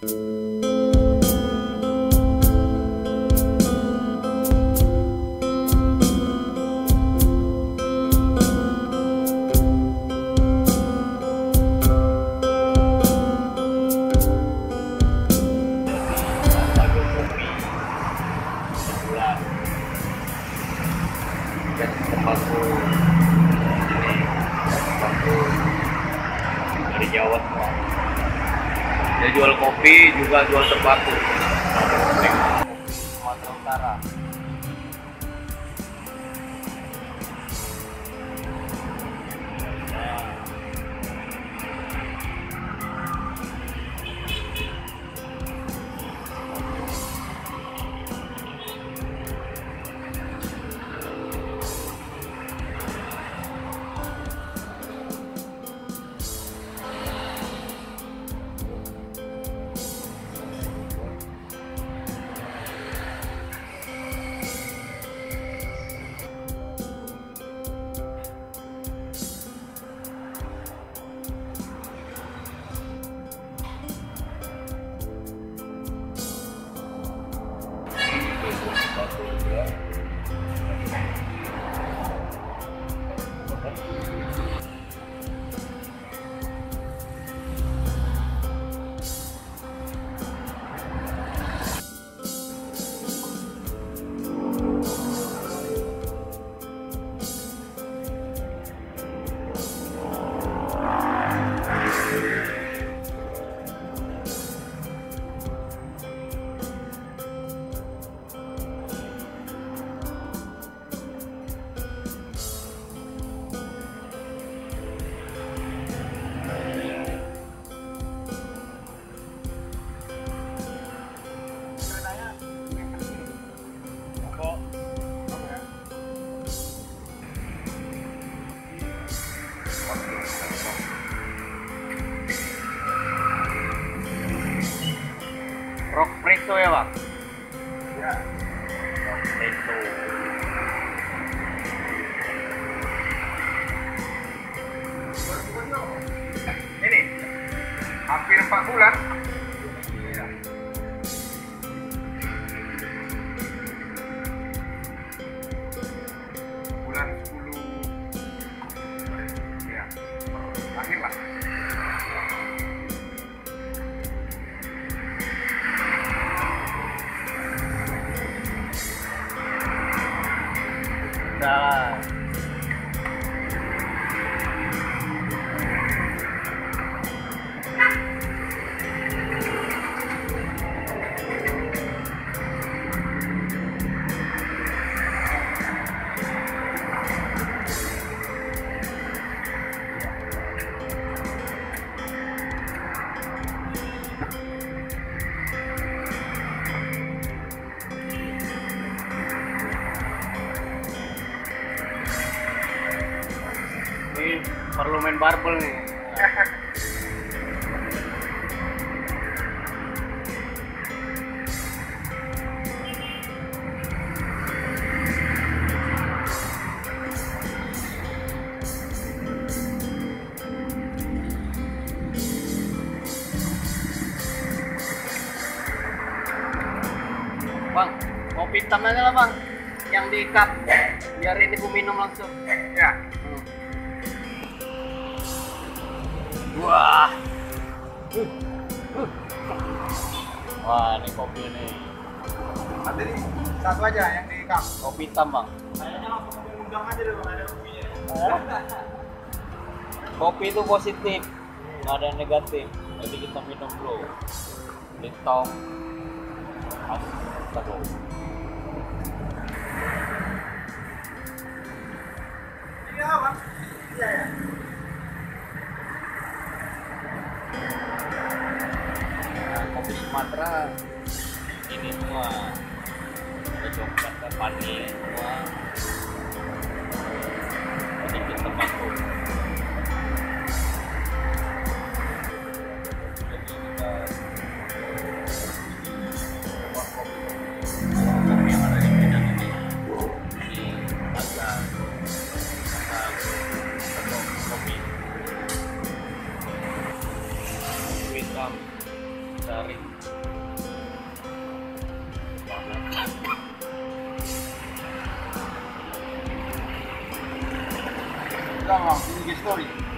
Dari Jawa semua. Dia jual kopi juga jual tembakau. Sumatera Utara. Rock preso ya, Bang? Ya. Rock preso. Ini hampir 4 bulan. Ya. Bulan 10. Ya. Akhir lah. Perlu main barbel nih. Bang, kopi hitam aja lah, Bang. Yang di cup. Biar ini ku minum langsung. Ya. Wah, wah, ini kopi nih. Nanti satu aja yang di cup. Kopi hitam, Bang. Kayaknya langsung undang aja deh, Bang, ada kopinya. Kopi itu positif, nggak ada yang negatif. Jadi kita minum dulu. Litong, asam. Iya, Bang. Iya ya. Kopi Sumatera ini semua ada coklat, ada vanili semua, sedikit tembakau. Jadi kita buat kopi yang ada di Medan ini agak kopi hitam. Sari. Kita mau bikin story.